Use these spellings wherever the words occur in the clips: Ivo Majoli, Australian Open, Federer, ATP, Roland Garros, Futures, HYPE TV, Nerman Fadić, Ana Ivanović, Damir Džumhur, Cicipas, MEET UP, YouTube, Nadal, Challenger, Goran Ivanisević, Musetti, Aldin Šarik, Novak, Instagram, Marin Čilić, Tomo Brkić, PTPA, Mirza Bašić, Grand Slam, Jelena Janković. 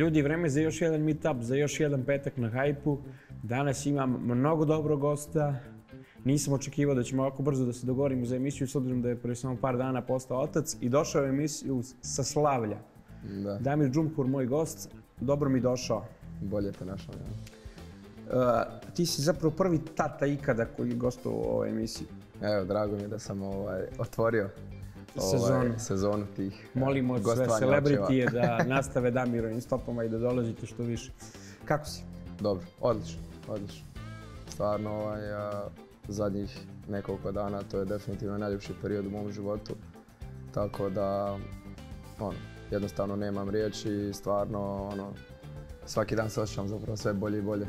Ljudi, vreme za još jedan meetup, za još jedan petak na Hajpu. Danas imam mnogo dobrog gosta. Nisam očekivao da ćemo ovako brzo da se dogovorimo za emisiju, s obzirom da je prije samo par dana postao otac i došao u emisiju sa Slavlja. Damir Džumhur, moj gost, dobro mi došao. Bolje te našao, ja. Ti si zapravo prvi tata ikada koji je gostao u ovoj emisiji. Evo, drago mi je da sam otvorio sezonu tih gostovanja očeva. Molimo od sve celebritije da nastave Damirovim stopama i da dolazite što više. Kako si? Dobro, odlično, odlično. Stvarno, zadnjih nekoliko dana to je definitivno najljepši period u mom životu. Tako da, jednostavno nemam riječi i stvarno, svaki dan se osjećam zapravo sve bolje i bolje.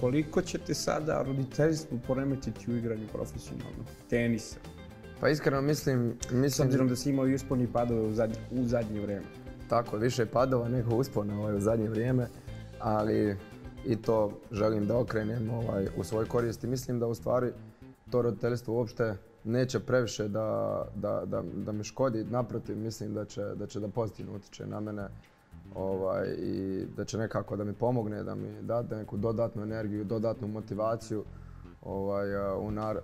Koliko će te sada roditeljstvo poremetiti u igranju profesionalno tenisa? Pa iskreno mislim... S obzirom da si imao i uspone i padove u zadnje vrijeme. Tako, više padova nego uspona u zadnje vrijeme, ali i to želim da okrenem u svoj korist. Mislim da u stvari to roditeljstvo uopšte neće previše da mi škodi. Naprotiv, mislim da će da pozitivno utječe na mene. I da će nekako da mi pomogne, da mi da neku dodatnu energiju, dodatnu motivaciju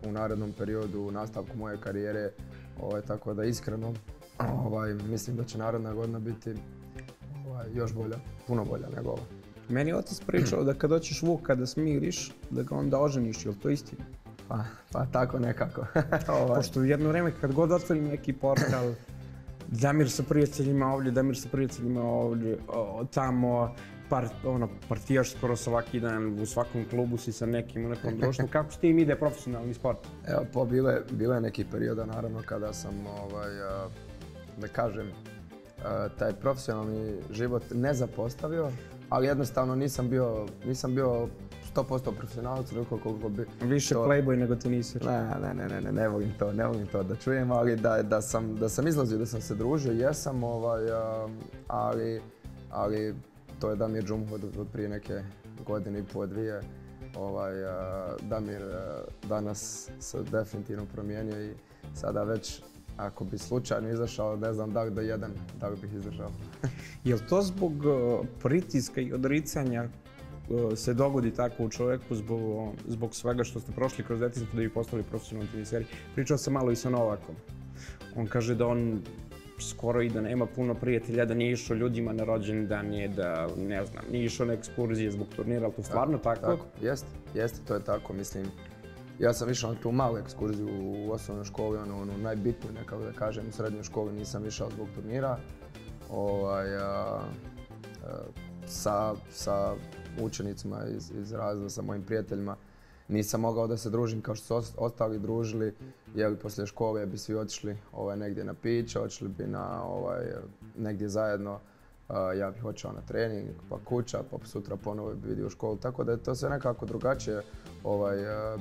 u narednom periodu, u nastavku moje karijere. Tako da iskreno mislim da će naredna godina biti još bolja, puno bolja nego ova. Meni je otac pričao da kad doćeš Vuka da smiriš, da ga onda oženiš, je li to istina? Pa tako nekako. Pošto u jedno vreme kad god otvorim neki portal, Damir sa prijateljima ovdje, Damir sa prijateljima ovdje, tamo, partijaš skoro svaki dan, u svakom klubu si sa nekim, u nekom društvu. Kako s tim ide profesionalni sport? Evo, bilo je nekih perioda naravno kada sam, da kažem, taj profesionalni život ne zapostavio, ali jednostavno nisam bio 100% profesionalac, koliko bi... Više playboy nego teniser. Ne, ne volim to da čujem, ali da sam izlazio, da sam se družio, jesam, ali to je Damir Džumhur od prije neke godine i pol, dvije. Damir danas se definitivno promijenio i sada već ako bi slučajno izašao, ne znam, dak do jedan, dak bih izašao. Je li to zbog pritiska i odricanja se dogodi tako u čovjeku zbog svega što ste prošli kroz detinjstvo da bi postali profesionalni teniseri? Pričao sam malo i sa Novakom. On kaže da on skoro i da nema puno prijatelja, da nije išao ljudima na rođendan, da nije išao na ekskurzije zbog turnira, ali to stvarno tako? Jeste, to je tako, mislim. Ja sam išao na tu malu ekskurziju u osnovnoj školi, ono najbitniju nekako da kažem, u srednjoj školi nisam išao zbog turnira. Sa učenicima iz razreda, sa mojim prijateljima nisam mogao da se družim kao što su ostali družili, jer poslije škole bi svi otišli negdje na piće, otišli bi negdje zajedno. Ja bih otišao na trening, pa kuća, pa sutra ponovo bi vidio školu, tako da je to sve nekako drugačije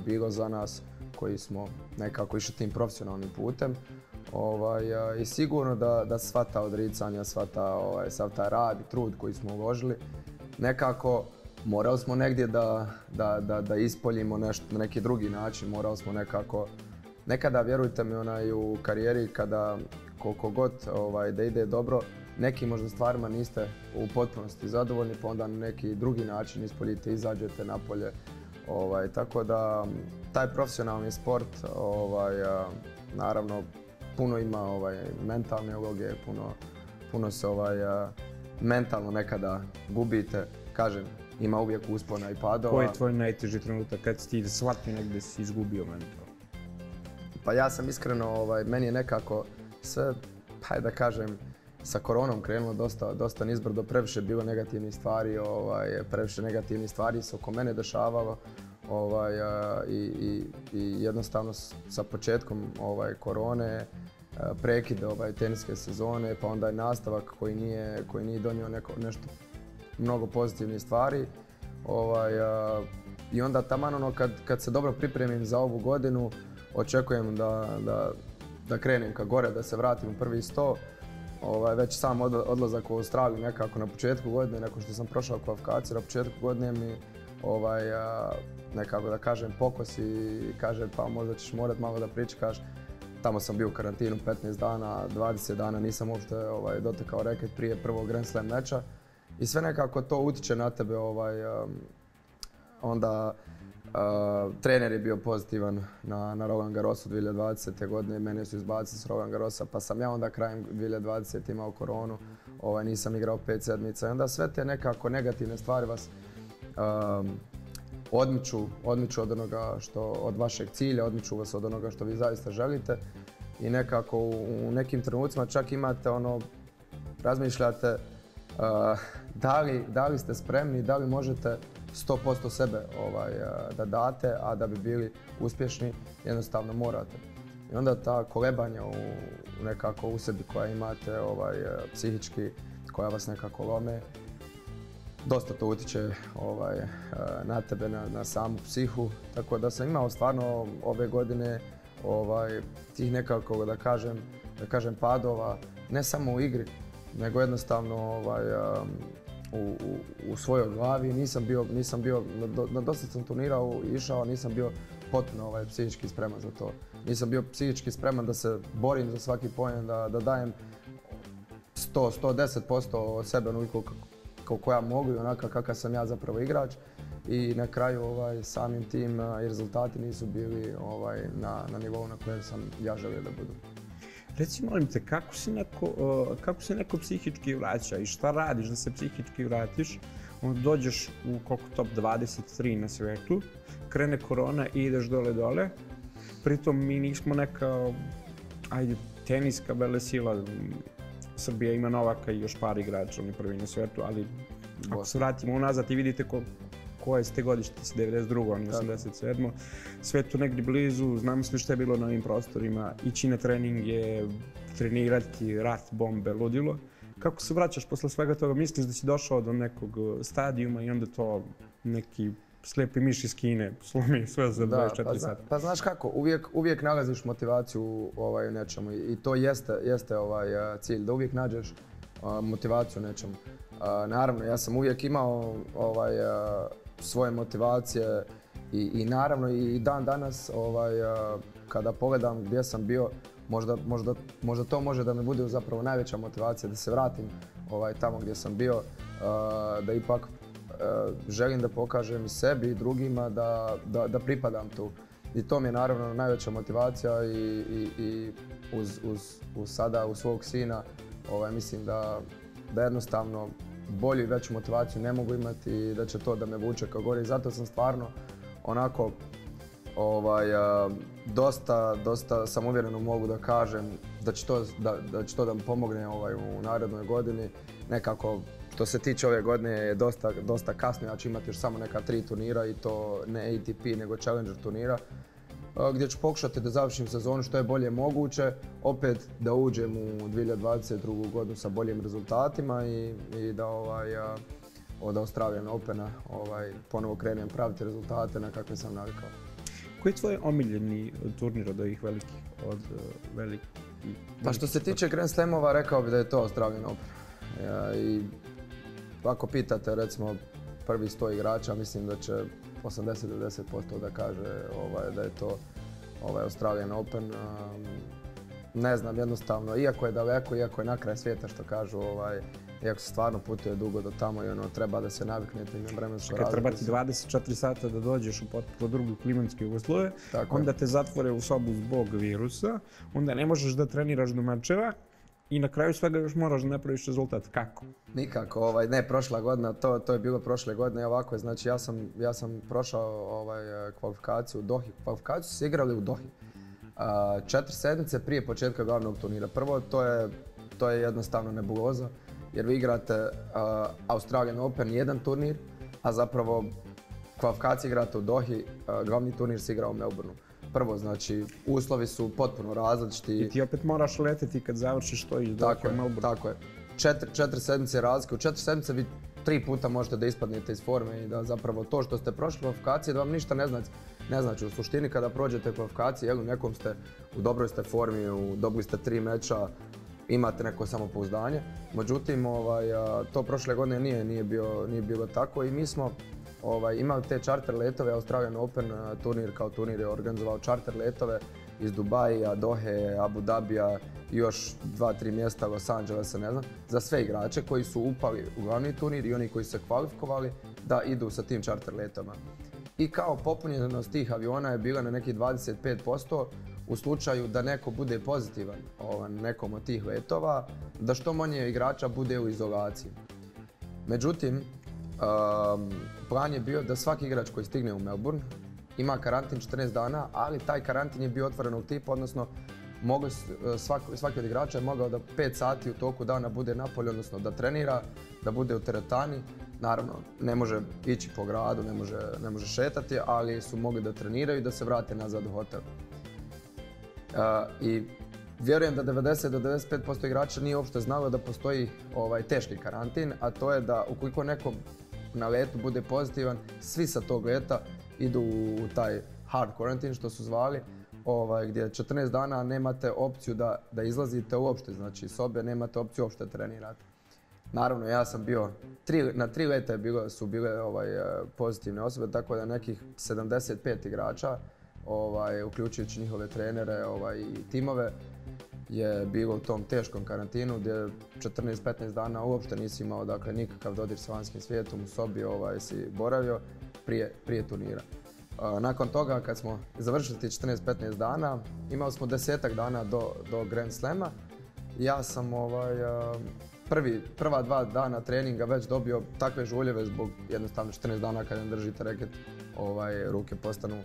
bilo za nas koji smo nekako išli tim profesionalnim putem. I sigurno da sva ta odricanja, sav taj rad i trud koji smo uložili, nekako morali smo negdje da ispoljimo na neki drugi način, morali smo nekako... Nekada, vjerujte mi, u karijeri kada koliko god da ide dobro, nekim možda stvarima niste u potpunosti zadovoljni, pa onda na neki drugi način ispoljite, izađete napolje. Tako da taj profesionalni sport, naravno, puno ima mentalne uloge, puno se mentalno nekada gubite. Kažem, ima uvijek uspona i padova. Koji je tvoj najteži trenutak kad si ti shvatio negdje si izgubio mentalno? Pa ja sam iskreno, meni je nekako sve, hajde da kažem, sa koronom krenulo dosta nizbrdo, previše bilo negativnih stvari, previše negativnih stvari se oko mene dešavalo i jednostavno sa početkom korone, prekid teniske sezone, pa onda je nastavak koji nije donio nešto mnogo pozitivnih stvari. I onda taman kad se dobro pripremim za ovu godinu, očekujem da krenem ka gore, da se vratim u prvi sto. Već sam odlazak u Australiju nekako na početku godine, nakon što sam prošao kvalifikaciju, na početku godine mi nekako da kažem pokosi i kaže pa možda ćeš morat malo da pričekaš. Tamo sam bio u karantinu 15 dana, 20 dana nisam uopšte dotakao reket prije prvog Grand Slam meča. I sve nekako to utiče na tebe. Onda trener je bio pozitivan na Roland Garrosu 2020. godine. Mene su izbacili s Roland Garrosa, pa sam ja onda krajem 2020. imao koronu. Nisam igrao 5 sedmica. I onda sve te nekako negativne stvari vas odmiču od onoga što, od vašeg cilja, odmiču vas od onoga što vi zaista želite. I nekako u nekim trenucima čak imate razmišljate da li ste spremni, da li možete 100% sebe da date, a da bi bili uspješni jednostavno morate. I onda ta kolebanja nekako u sebi koja imate psihički, koja vas nekako lome, dosta to utiče na tebe, na samu psihu. Tako da sam imao stvarno ove godine tih nekako, da kažem, padova, ne samo u igri, nego jednostavno u svojoj glavi. Na dosta sam turnirao, išao, nisam bio potpuno psihički spreman za to. Nisam bio psihički spreman da se borim za svaki poen, da dajem 100, 110% od sebe onoliko koliko ja mogu i onaka kakav sam ja zapravo igrač. I na kraju samim tim rezultati nisu bili na nivou na kojem sam ja želio da budu. Reci, molim te, kako se neko psihički vraća i šta radiš da se psihički vratiš? Dođeš u top 23 na svetu, krene korona i ideš dole. Pritom mi nismo neka teniska velesila. Srbija ima Novaka i još par igrača, oni prvi na svetu, ali ako se vratimo unazad i vidite koje ste godište, 92. oni 87. Sve tu negdje blizu, znam sve što je bilo na ovim prostorima, ići na treninge, trenirati, rat, bombe, ludilo. Kako se vraćaš posle svega toga? Misliš da si došao do nekog stadijuma i onda to neki slepi miš iz Kine slomi sve za 24 sata? Pa znaš kako, uvijek nalaziš motivaciju u nečemu i to jeste cilj, da uvijek nađeš motivaciju u nečemu. Naravno, ja sam uvijek imao svoje motivacije i naravno i dan danas kada pogledam gdje sam bio, možda to može da mi bude zapravo najveća motivacija da se vratim tamo gdje sam bio, da ipak želim da pokažem i sebi i drugima da pripadam tu. I to mi je naravno najveća motivacija i uz svog sina mislim da jednostavno bolju i veću motivaciju ne mogu imati i da će to da me vuče kao gore. I zato sam stvarno onako dosta sam uvjereno mogu da kažem da će to da mi pomogne u narednoj godini. Nekako što se tiče ove godine je dosta kasno, ja ću imati još samo neka 3 turnira i to ne ATP nego Challenger turnira, gdje ću pokušati da završim sezonu što je bolje moguće, opet da uđem u 2022. godinu sa boljim rezultatima i da od Australian Opena ponovo krenem praviti rezultate na kakve sam navikao. Koji je tvoj omiljeni turnir od ovih velikih? Pa što se tiče Grand Slamova, rekao bih da je to Australian Open. Ako pitate recimo prvi 100 igrača, mislim da će 80-90% da kaže da je to Australian Open. Ne znam, jednostavno, iako je daleko, iako je na kraju svijeta što kažu, iako se stvarno putuje dugo do tamo i treba da se naviknete na vremensku razliku. Treba ti 24 sata da dođeš u potpuno drugu klimatske uslove, onda te zatvore u sobu zbog virusa, onda ne možeš da treniraš do mečeva. I na kraju svega još moraš da napraviš rezultat. Kako? Nikako. Ne, prošla godina, to je bilo prošle godine i ovako je. Znači, ja sam prošao kvalifikaciju u Dohi. Kvalifikaciju su se igrali u Dohi. 4 sedmice prije početka glavnog turnira. Prvo, to je jednostavno nebuloza, jer vi igrate Australian Open jedan turnir, a zapravo kvalifikaciju igrate u Dohi, glavni turnir se igra u Melbourneu. Prvo, znači, uslovi su potpuno različiti. I ti opet moraš leteti kad završiš to iz Dohe u Melbourne. Tako je. 4 sedmice razlike. U 4 sedmice vi 3 puta možete da ispadnete iz forme i da zapravo to što ste prošli kvalifikacije da vam ništa ne znači. U suštini kada prođete kvalifikacije, u nekom ste, u dobroj ste formi, dobili ste 3 meča, imate neko samopouzdanje. Međutim, to prošle godine nije bilo tako i mi smo imali te čarter letove. Australian Open turnir kao turnir je organizovao čarter letove iz Dubaja, Dohe, Abu Dhabija i još 2-3 mjesta Los Angelesa, ne znam, za sve igrače koji su upali u glavni turnir i oni koji su se kvalifikovali da idu sa tim charter letama. I kao popunjenost tih aviona je bila na neki 25% u slučaju da neko bude pozitivan nekom od tih letova, da što manje igrača bude u izolaciji. Međutim, plan je bio da svaki igrač koji stigne u Melbourne ima karantin 14 dana, ali taj karantin je bio otvorenog tipa, odnosno svaki od igrača je mogao da 5 sati u toku dana bude napolje, odnosno da trenira, da bude u teretani. Naravno, ne može ići po gradu, ne može šetati, ali su mogli da treniraju i da se vrate nazad u hotel. I vjerujem da 90-95% igrača nije uopšte znalo da postoji teški karantin, a to je da ukoliko neko na letu bude pozitivan, svi sa tog leta idu u taj hard quarantine, što su zvali, gdje 14 dana nemate opciju da izlazite uopšte, znači sobe, nemate opciju uopšte trenirati. Naravno, ja sam bio, na 3 leta su bile pozitivne osobe, tako da nekih 75 igrača, uključujući njihove trenere i timove, je bilo u tom teškom karantinu gdje 14-15 dana uopšte nisi imao nikakav dodir sa vanjskim svijetom, u sobi si boravio prije turnira. Nakon toga, kad smo završili ti 14-15 dana, imali smo 10-ak dana do Grand Slema. Ja sam prva 2 dana treninga već dobio takve žuljeve zbog jednostavno 14 dana kada ne držite reket, ruke postanu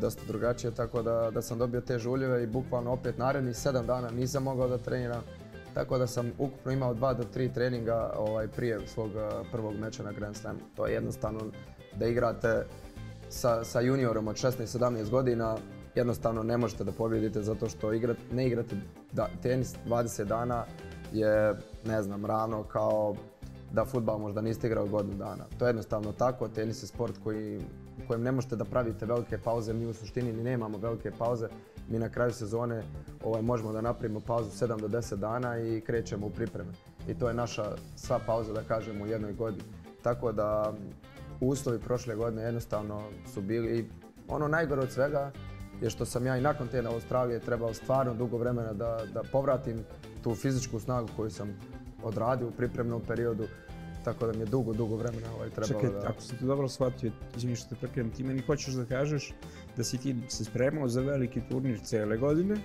dosta drugačije, tako da sam dobio te žuljeve i bukvalno opet narednih 7 dana nisam mogao da treniram, tako da sam ukupno imao 2 do 3 treninga prije svog prvog meča na Grand Slamu. To je jednostavno da igrate sa juniorom od 16-17 godina, jednostavno ne možete da pobjedite zato što ne igrate tenis 20 dana je, ne znam, ravno kao da fudbal možda niste igrao godinu dana. To je jednostavno tako, tenis je sport u kojem ne možete da pravite velike pauze, mi u suštini ni nemamo velike pauze, mi na kraju sezone možemo da napravimo pauzu 7 do 10 dana i krećemo u pripreme. I to je naša sva pauza, da kažemo, u jednoj godini. Tako da uslovi prošle godine jednostavno su bili i ono najgore od svega je što sam ja i nakon te na Australije trebao stvarno dugo vremena da povratim tu fizičku snagu koju sam odradio u pripremnom periodu, tako da mi je dugo vremena trebalo da... Čekaj, ako sam te dobro shvatio, izvini što te prekidam, ti meni hoćeš da kažeš da si ti se spremao za veliki turnir cele godine,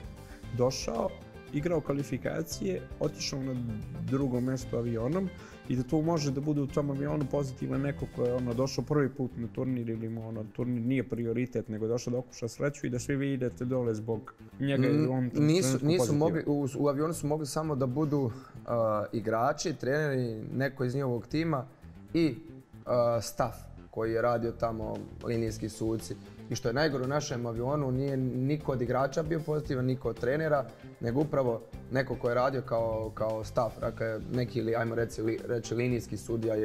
došao, igrao kvalifikacije, otišao na drugo mesto avionom i da to može da bude u tom avionu pozitivan neko ko je došao prvi put na turnir ili mu turnir nije prioritet, nego je došao da okuša sreću i da svi vi idete dole zbog njega ili on pozitivno. U avionu su mogli samo da budu igrači, treneri, neko iz njihovog tima i staff koji je radio tamo, linijski suci. I što je najgore u našem avionu, nije niko od igrača bio pozitivan, niko od trenera, nego upravo neko ko je radio kao staff, neki, ajmo reći, linijski sudija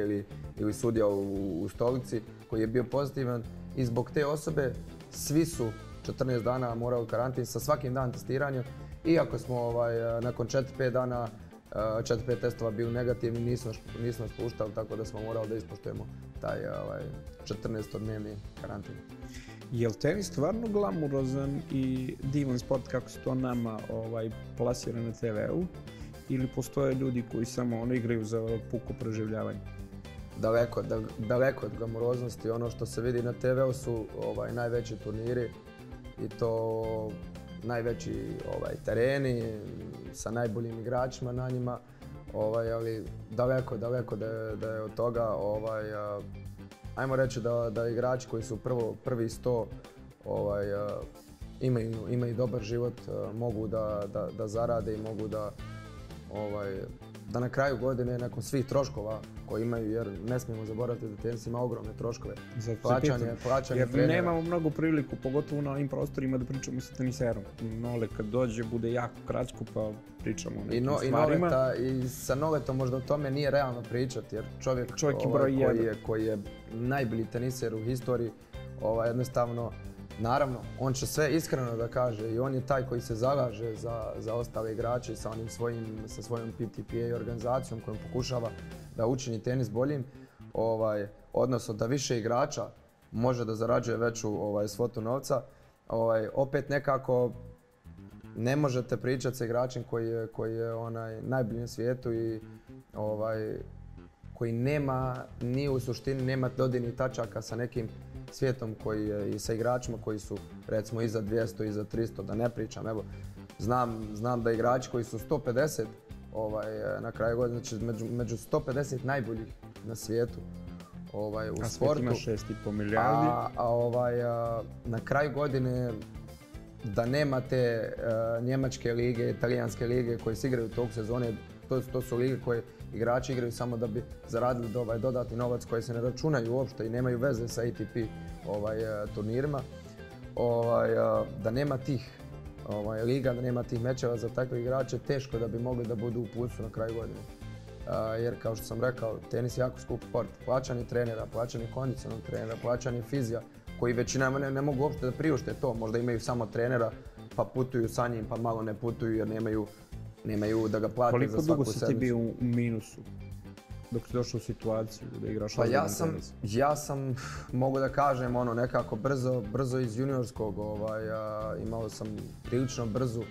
ili sudija u stolici koji je bio pozitivan. I zbog te osobe svi su 14 dana morali u karantin sa svakim danom testiranja. Iako smo nakon 4-5 dana 4-5 testova bili negativni, nismo nas puštali, tako da smo morali da ispoštujemo taj 14-dnevni karantin. Je li tenis stvarno glamurozan i divan sport kako se to nama plasira na TV-u ili postoje ljudi koji samo igraju za puko preživljavanje? Daleko od glamuroznosti. Ono što se vidi na TV-u su najveći turniri i to najveći tereni sa najboljim igračima na njima, ali daleko da je od toga. Ajmo reći da igrači koji su prvi 100 imaju dobar život, mogu da zarade i mogu da na kraju godine nakon svih troškova koji imaju, jer ne smijemo zaboraviti da tenis ima ogromne troškove. Plaćanje trenera. Jer nemamo mnogo priliku, pogotovo na ovim prostorima, da pričamo sa teniserom. Nole kad dođe bude jako kratko pa pričamo o nekim stvarima. I sa Noletom možda o tome nije realno pričati, jer čovjek koji je najbolji teniser u historiji, jednostavno, naravno, on će sve iskreno da kaže i on je taj koji se zalaže za ostale igrače sa svojom PTPA i organizacijom kojom pokušava da učini tenis boljim, odnosno da više igrača može da zarađuje veću svotu novca. Opet nekako ne možete pričati sa igračem koji je najbolji na svijetu i koji nema, ni u suštini nema dodirnih tačaka sa nekim svijetom i sa igračima koji su recimo iza 200, iza 300, da ne pričam. Evo, znam da igrači koji su 150 na kraju godine, znači među 150 najboljih na svijetu u sportu. A svijet ima 6,5 milijardi. A na kraju godine da nema te njemačke lige, italijanske lige koje se igraju u toku sezone, to su lige koje igrači igraju samo da bi zaradili dodatni novac koji se ne računaju uopšte i nemaju veze sa ATP turnirima. Da nema tih liga, da nema tih mečeva za takve igrače, teško da bi mogli da budu u plusu na kraju godine. Jer kao što sam rekao, tenis je jako skup sport. Plaćan je trenera, plaćan je kondicionalnog trenera, plaćan je fizija, koji većina ne mogu uopšte da priušte to. Možda imaju samo trenera pa putuju sa njim, pa malo ne putuju jer nemaju da ga plate za svaku sedmicu. Koliko dugo si ti bio u minusu dok si došao u situaciju da igraš ozbiljan tenis? Ja sam, mogu da kažem, nekako brzo iz juniorskog. Imao sam prilično brzu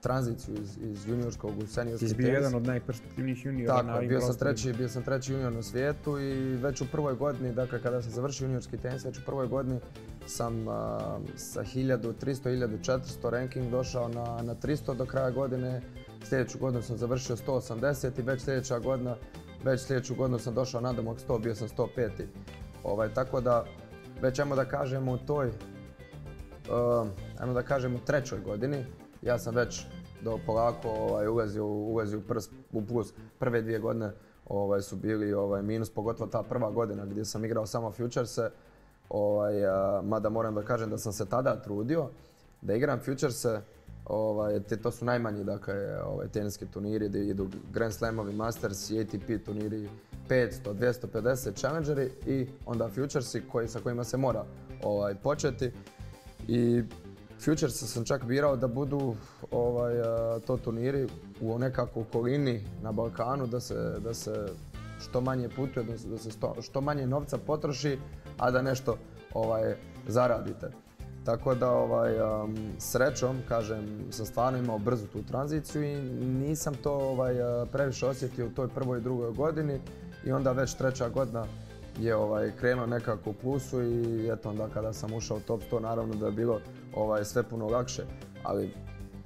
tranziciju iz juniorskog u seniorski tenis. Ti si bio jedan od najperspektivnijih juniora na ovim prostorima. Tako, bio sam treći junior na svijetu i već u prvoj godini, dakle kada sam završio juniorski tenis, već u prvoj godini sam sa 1300-1400 ranking došao na 300 do kraja godine. Sljedeću godinu sam završio 180 i već sljedeću godinu sam došao nadomak 100, bio sam 105. Tako da, već ajmo da kažemo u toj, ajmo da kažemo u trećoj godini, ja sam već polako ulazio u plus. Prve dvije godine su bili minus, pogotovo ta prva godina gdje sam igrao samo Futures-e, mada moram da kažem da sam se tada trudio da igram Futures-e. To su najmanji teniski turniri gdje idu Grand Slamovi, Masters i ATP turniri 500, 250, Challengeri i onda Futuresi sa kojima se mora početi. I Futuresa sam čak birao da budu to turniri u nekakvoj okolini na Balkanu, da se što manje putuje, da se što manje novca potroši, a da nešto zaradite. Tako da, srećom, kažem, sam stvarno imao brzo tu tranziciju i nisam to previše osjetio u toj prvoj i drugoj godini i onda već treća godina je krenuo nekako u plusu i eto onda kada sam ušao u top 100 naravno da je bilo sve puno lakše, ali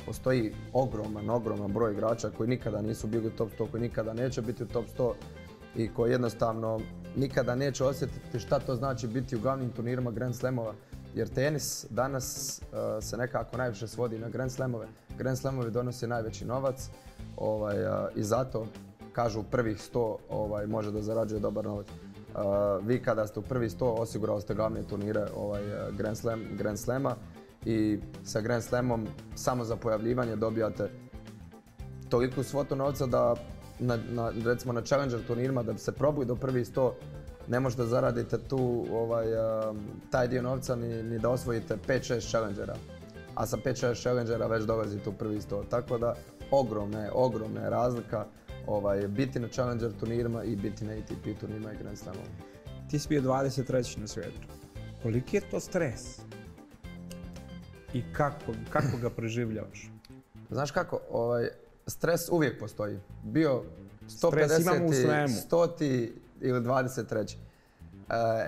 postoji ogroman broj igrača koji nikada nisu bili u top 100, koji nikada neće biti u top 100 i koji jednostavno nikada neće osjetiti šta to znači biti u glavnim turnirima Grand Slamova. Jer tenis danas se nekako najviše svodi na Grand Slamove. Grand Slamovi donose najveći novac i zato kažu u prvih 100 može da zarađuje dobar novac. Vi kada ste u prvih 100 osigurali ste glavne turnire Grand Slama i sa Grand Slamom samo za pojavljivanje dobijate toliku svotu novca da recimo na Challenger turnirima da se probili do prvih 100 ne možete da zaradite taj dio novca ni da osvojite 5-6 Challengera, a sa 5-6 Challengera već dolazite u prvi 100. Tako da ogromna je razlika biti na Challenger turnirima i biti na ATP turnirima i Grand Slamovima. Ti si bio 23. na svijetu. Koliki je to stres i kako ga preživljavaš? Znaš kako, stres uvijek postoji. Bio 150, 100 ili 23.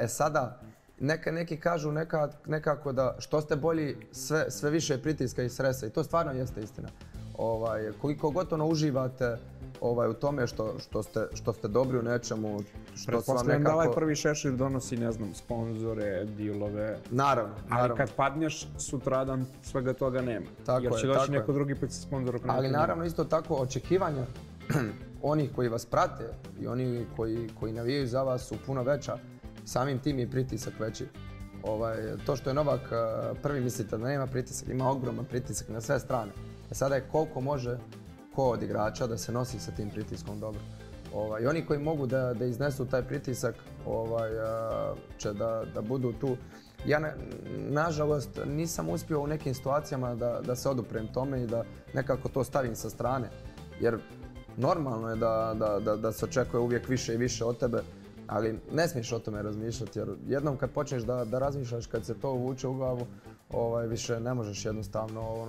Sada, neki kažu nekako da što ste bolji, sve više je pritiska i stresa i to stvarno jeste istina. Koliko gotovo uživate u tome što ste dobri u nečemu, što su vam nekako... Pretpostavljam da prvi šešir donosi, ne znam, sponzore, dilove... Naravno. Ali kad padneš, sutradan svega toga nema. Jer će doći neko drugi put sa sponzorom... Ali naravno isto tako očekivanja onih koji vas prate i oni koji navijaju za vas su puno veća, samim tim je pritisak veći. To što je Novak prvi, mislite da nema pritisak, ima ogroman pritisak na sve strane. Sada je koliko može ko od igrača da se nosi sa tim pritiskom dobro. I oni koji mogu da iznesu taj pritisak će da budu tu. Ja, nažalost, nisam uspio u nekim situacijama da se oduprem tome i da nekako to stavim sa strane. Jer normalno je da se očekuje uvijek više i više od tebe, ali ne smiješ o tome razmišljati jer jednom kad počneš da razmišljaš, kad se to uvuče u glavu, više ne možeš jednostavno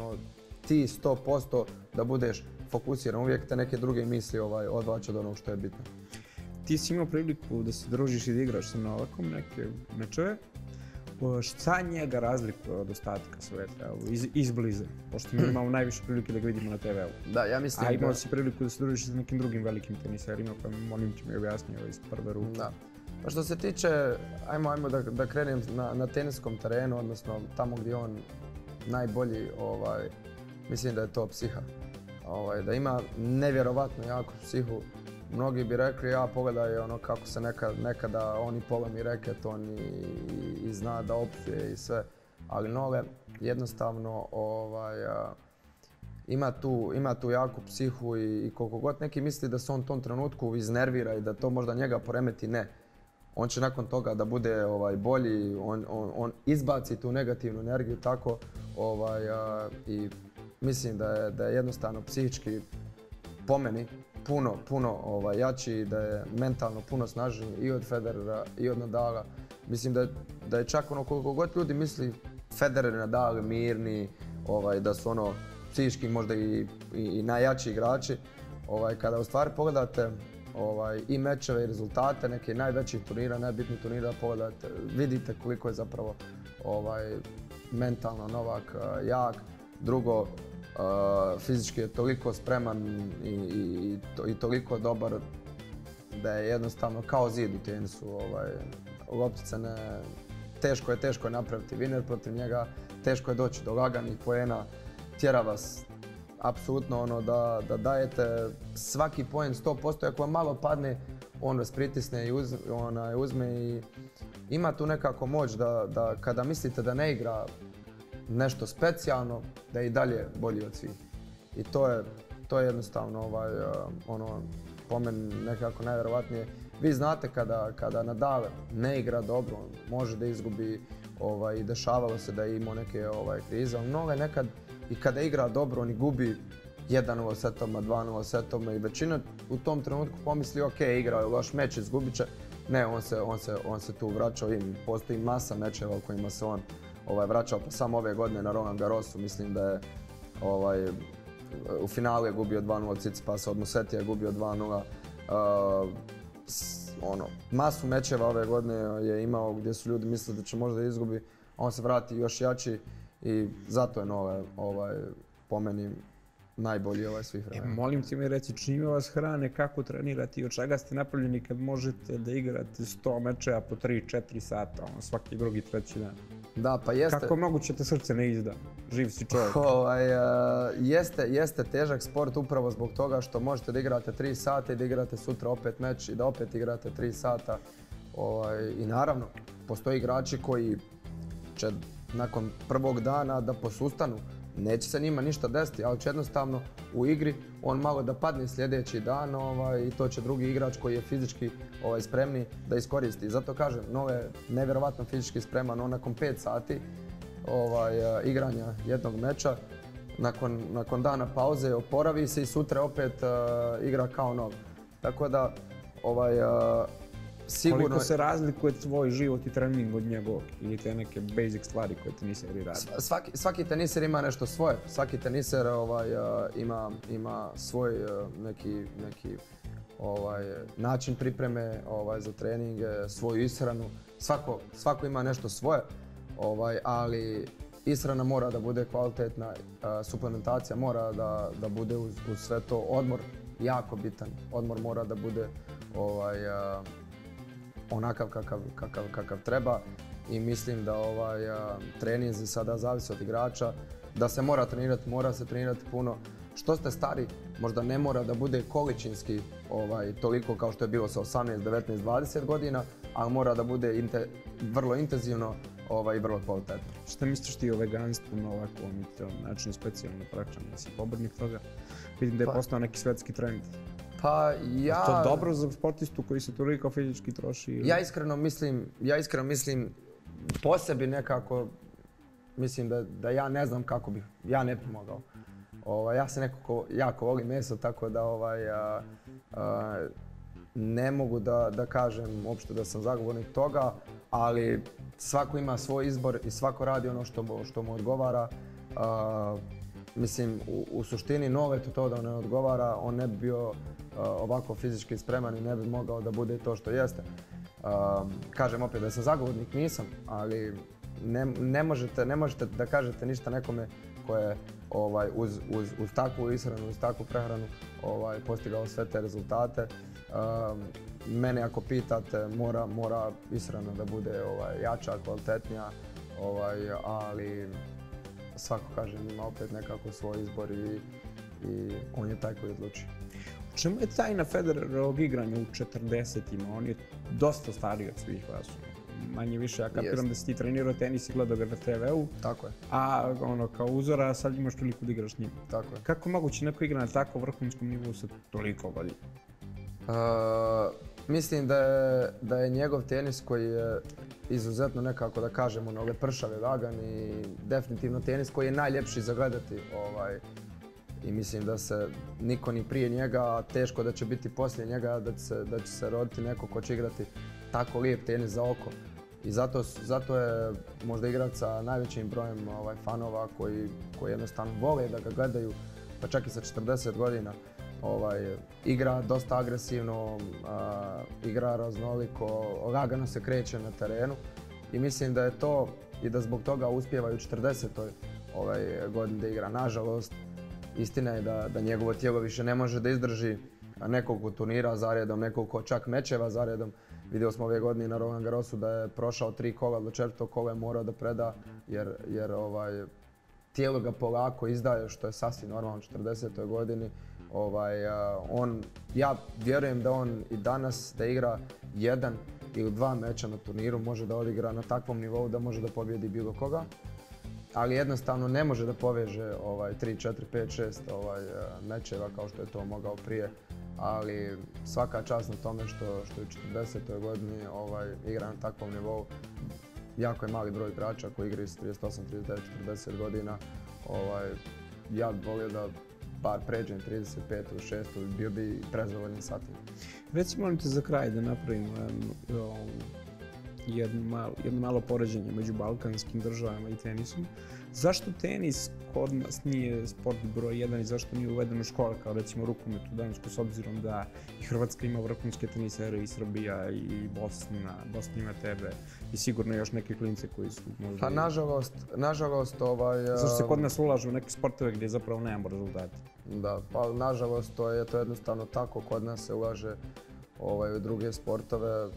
ti 100% da budeš fokusiran, uvijek te neke druge misli odvlače od onog što je bitno. Ti si imao priliku da se družiš i da igraš sa Novakom neke mečeve. Šta njega razlikuje od ostatka sveta, izbliza, pošto mi imamo najviše prilike da ga vidimo na TV-u? Da, ja mislim da... A imao si priliku da se družiš sa nekim drugim velikim teniserima, pa molim ti mi objasnio iz prve ruke. Da. Pa što se tiče, ajmo da krenem na teniskom terenu, odnosno tamo gdje on najbolji, mislim da je to psiha. Da ima nevjerovatno jaku psihu. Mnogi bi rekli, ja pogledaj ono kako se nekada on i polomi reket, on i zna da opcije i sve, ali Nole jednostavno ima tu jaku psihu i koliko god neki misli da se on u tom trenutku iznervira i da to možda njega poremeti, ne. On će nakon toga da bude bolji, on izbaci tu negativnu energiju tako i mislim da je jednostavno psihički po meni puno jači i da je mentalno puno snažniji i od Federera i od Nadala. Mislim da je čak ono koliko god ljudi misli Federer i Nadal mirni, da su ono psihički možda i najjači igrači. Kada u stvari pogledate i mečeve i rezultate nekih najvećih turnira, najbitnijih turnira, pogledate, vidite koliko je zapravo mentalno Novak jak. Drugo, fizički je toliko spreman i toliko dobar da je jednostavno kao zid u tenisu. Loptica teško je napraviti winner protiv njega, teško je doći do laganih poena, tjera vas apsolutno ono da dajete svaki poen 100%, ako vam malo padne on vas pritisne i uzme i ima tu nekako moć da kada mislite da ne igra nešto specijalno, da je i dalje bolji od svih. I to je jednostavno po meni nekako najvjerovatnije. Vi znate kada Nadal ne igra dobro, može da izgubi i dešavalo se da je imao neke krize, ali Nole nekad i kada igra dobro, on i gubi 1-0 setoma, 2-0 setoma i većina u tom trenutku pomisli ok, igrao je loš meč, izgubit će. Ne, on se tu vraćao i postoji masa mečeva u kojima se on vraćao, pa samo ove godine na Roland Garrosu, mislim da je u finalu je gubio 2-0 Cicipasa, od Musetti je gubio 2-0. Masu mečeva ove godine je imao gdje su ljudi mislili da će možda izgubi, a on se vrati još jači i zato je Nole po meni najbolji svih vremena. Molim ti mi reći, čime vas hrane, kako trenirati i od čega ste napravljeni kad možete da igrate 100 mečeva po 3-4 sata, svaki drugi, treći dan? Da, pa jeste... Kako moguće te srce ne izda? Živ si čovjek. Jeste težak sport upravo zbog toga što možete da igrate 3 sata i da igrate sutra opet meč i da opet igrate 3 sata. I naravno, postoji igrači koji će nakon prvog dana da posustanu. Neće se njima ništa desiti, ali će jednostavno u igri on malo da padne sljedeći dan i to će drugi igrač koji je fizički spremniji da iskoristi. Zato kažem, Nole je nevjerovatno fizički spreman, on nakon 5 sati igranja jednog meča, nakon dana pauze oporavi se i sutra opet igra kao nov. Tako da, sigurno... Koliko se razlikuje tvoj život i trening od njegovog ili te neke basic stvari koje teniseri radi? Svaki teniser ima nešto svoje. Svaki teniser ima svoj neki način pripreme za trening, svoju ishranu. Svako ima nešto svoje, ali ishrana mora da bude kvalitetna, suplementacija mora da bude uz sve to. Odmor je jako bitan. Odmor mora da bude onakav kakav treba i mislim da treninzi sada zavise od igrača, da se mora se trenirati puno. Što ste stari, možda ne mora da bude količinski toliko kao što je bilo sa 18, 19, 20 godina, ali mora da bude vrlo intenzivno i vrlo kvalitetno. Šta misliš ti o veganstvu na ovakvom načinu specijalno praćanja? Jesi pobornik toga? Vidim da je postao neki svetski trend. Je to dobro za sportistu koji se toliko fizički troši? Ja iskreno mislim po sebi nekako, mislim da ja ne znam kako bih, ja ne bih mogao. Ja se nekako jako volim meso, tako da ne mogu da kažem uopšte da sam zagovornik toga, ali svako ima svoj izbor i svako radi ono što mu odgovara. Mislim, u suštini Novetu to da ne odgovara, on ne bi bio ovako fizički spreman i ne bi mogao da bude to što jeste. Kažem opet da sam zagovornik, nisam, ali ne možete da kažete ništa nekome ko je uz takvu ishranu, uz takvu prehranu postigao sve te rezultate. Mene ako pitate, mora ishrana da bude jača, kvalitetnija, ali svako, kažem, ima opet nekako svoj izbor i on je taj koji odluči. U čemu je tajna Federerovog igranja u 40-ima? On je dosta stariji od svih vas. Manje više, ja kapiram da si ti trenirao tenis i gledao ga na TV-u. Tako je. A ono, kao uzora, sad imaš toliko da igraš s njim. Tako je. Kako moguće neko igra na tako vrhunskom nivou sa toliko godina? Mislim da je njegov tenis koji je izuzetno nekako, da kažemo, ove pršave, lagan i definitivno tenis koji je najljepši za gledati. I mislim da se niko ni prije njega, teško da će biti poslije njega, da će se roditi neko ko će igrati tako lijep tenis za oko. I zato je možda igrač sa najvećim brojem fanova koji jednostavno vole da ga gledaju, pa čak i sa 40 godina. Igra dosta agresivno, igra raznoliko, lagano se kreće na terenu i mislim da je to i da zbog toga uspijeva i u 40-oj godini da igra. Nažalost, istina je da njegovo tijelo više ne može da izdrži nekoliko turnira zaredom, nekoliko čak mečeva zaredom. Vidio smo ove godine na Roland Garrosu da je prošao 3 kola, do 4. kola je morao da preda jer tijelo ga polako izdaje, što je sasvim normalno u 40-oj godini. Ja vjerujem da on i danas da igra 1 ili 2 meča na turniru, može da odigra na takvom nivou da može da pobjedi bilo koga, ali jednostavno ne može da poveže 3, 4, 5, 6 mečeva kao što je to mogao prije, ali svaka čast na tome što je u 40. godini igra na takvom nivou. Jako je mali broj igrača koji igra iz 38, 39, 40 godina. Ja bih volio da bar pređem 35. u 6. bio bi prezadovoljan sa tim. Recimo, molim te za kraj da napravimo jedno malo poređenje među balkanskim državama i tenisom. Zašto tenis kod nas nije sport broj 1 i zašto nije uvedeno škola kao recimo rukomet u Danskoj, s obzirom da i Hrvatska ima vrhunske tenisere i Srbija i Bosna ima tebe i sigurno još neke klince koji su možda... Pa nažalost... Zašto se kod nas ulažu u neke sportove gdje zapravo nemamo rezultati? Da, pa nažalost to je jednostavno tako, kod nas se ulaže u druge sportove.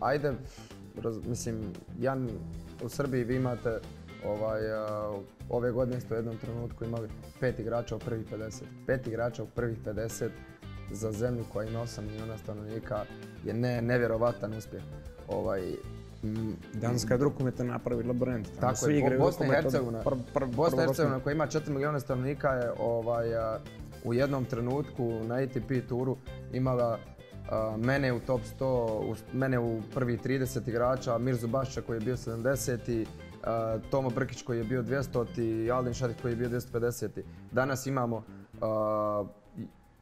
Ajde... Mislim, u Srbiji vi imate, ove godine ste u jednom trenutku imali 5 igrača u prvih 50. 5 igrača u prvih 50 za zemlju koja ima 8 milijuna stanovnika je nevjerovatan uspjeh. Danska je rukometa napravila brend. Tako je, Bosna i Hercegovina koja ima 4 milijuna stanovnika je u jednom trenutku na ATP turu imala mene u top 100, mene u prvi 30 igrača, Mirzu Bašića koji je bio 70, Tomo Brkić koji je bio 200 i Aldin Šarik koji je bio 250. Danas imamo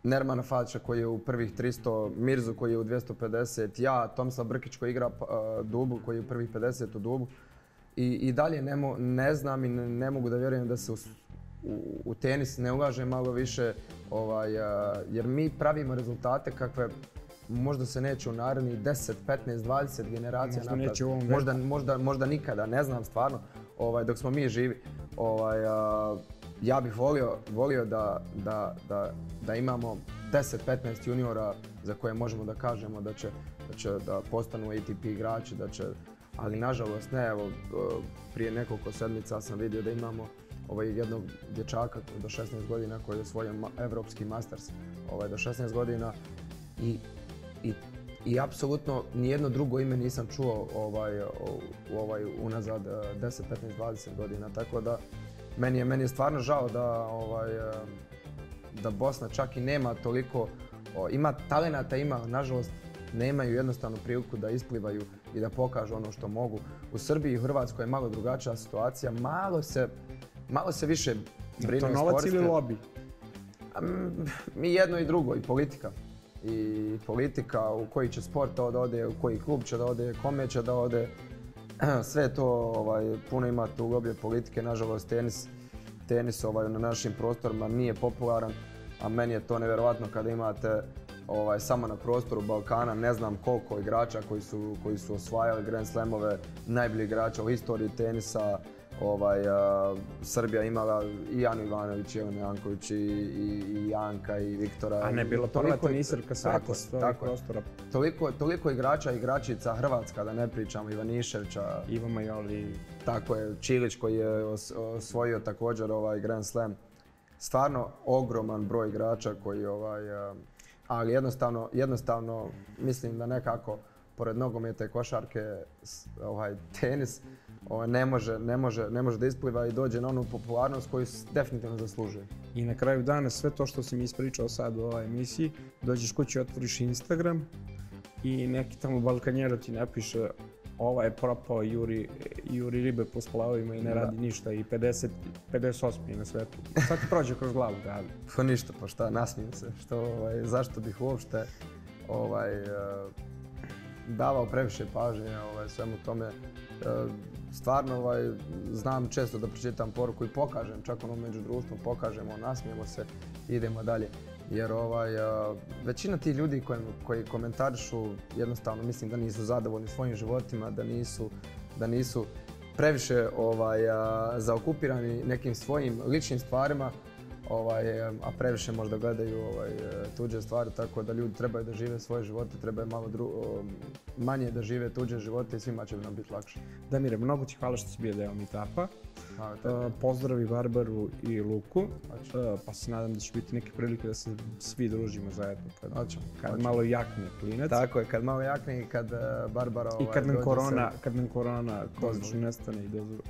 Nermana Fadića koji je u prvih 300, Mirzu koji je u 250, ja, Tomislav Brkić koji igra dubu, koji je u prvih 50 u dubu. I dalje ne znam i ne mogu da vjerujem da se u tenis ne ulaže malo više, jer mi pravimo rezultate kakve možda se neće u narednih 10, 15, 20 generacija napraviti. Možda nikada, ne znam stvarno, dok smo mi živi. Ja bih volio da imamo 10, 15 juniora za koje možemo da kažemo da će da postanu ATP igrači, ali nažalost ne. Prije nekoliko sedmica sam vidio da imamo jednog dječaka do 16 godina koji je osvojio evropski masters do 16 godina i apsolutno nijedno drugo ime nisam čuo unazad 10, 15, 20 godina. Tako da meni je stvarno žao da Bosna čak i nema toliko, ima talenata, ima, nažalost nemaju jednostavnu priliku da isplivaju i da pokažu ono što mogu. U Srbiji i Hrvatskoj je malo drugačija situacija, malo se više brinu sportske. To novac ili lobby? Mi jedno i drugo, i politika. I politika u koji će sport da ode, u koji klub će da ode, kome će da ode. Sve to puno ima tu lobije politike, nažalost tenis tenis na našim prostorima nije popularan, a meni je to nevjerovatno kada imate samo na prostoru Balkana ne znam koliko igrača koji su osvajali Grand Slamove, najbolji igrača u istoriji tenisa. Srbija imala i Anu Ivanović, i Jelena Janković, i Janka, i Viktora. A ne bilo toliko ni Srpska sveta s ovih prostora. Toliko igrača i igračica Hrvatska, da ne pričamo, Ivaniševića. Ivo Majoli. Tako je, Čilić koji je osvojio također Grand Slam. Stvarno ogroman broj igrača koji... Ali jednostavno mislim da nekako pored nogometa, košarke, tenis ne može da ispliva i dođe na onu popularnost koju definitivno zaslužuje. I na kraju dana sve to što si mi ispričao sad u ovoj emisiji, dođeš kući, otvoriš Instagram i neki tamo balkanjero ti napiše ova je propao, juri ribe po splavovima i ne radi ništa i 58 je na svetu. Sad ti prođe kroz glavu da li? Pa ništa, pa šta, nasmijem se. Zašto bih uopšte davao previše pažnje svemu tome. Stvarno znam često da pročitam poruku i pokažem, čak ono među društvom pokažemo, nasmijemo se, idemo dalje. Jer većina tih ljudi koji komentarišu jednostavno mislim da nisu zadovoljni svojim životima, da nisu previše zaokupirani nekim svojim ličnim stvarima, a previše možda gledaju tuđe stvari, tako da ljudi trebaju da žive svoje živote, trebaju malo manje da žive tuđe živote i svima će nam biti lakše. Damire, mnogo ti hvala što si bio deo meetupa. Pozdravi Barbaru i Luku, pa se nadam da će biti neke prilike da se svi družimo zajedno kad malo jakne klinac. Tako je, kad malo jakne i kad Barbara dođe se. I kad nam korona konačno nestane i dozvoli.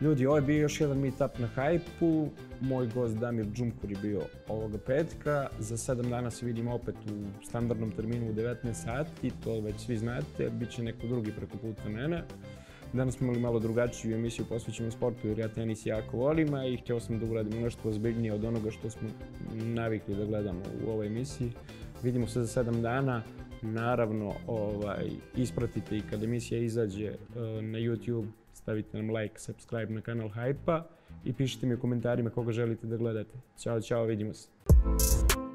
Ljudi, ovo je bio još jedan meetup na Hype-u. Moj gost Damir Džumhur je bio ovoga petka. Za 7 dana se vidimo opet u standardnom terminu u 19 sati, to već svi znate, bit će neko drugi preko puta mene. Danas smo imali malo drugačiju emisiju posvećenu sportu jer ja tenis jako volim, a i htio sam da uradim nešto ozbiljnije od onoga što smo navikli da gledamo u ovoj emisiji. Vidimo se za 7 dana. Naravno, ispratite i kad emisija izađe na YouTube, stavite nam like, subscribe na kanal Hype-a i pišite mi u komentarima koga želite da gledate. Ćao, vidimo se.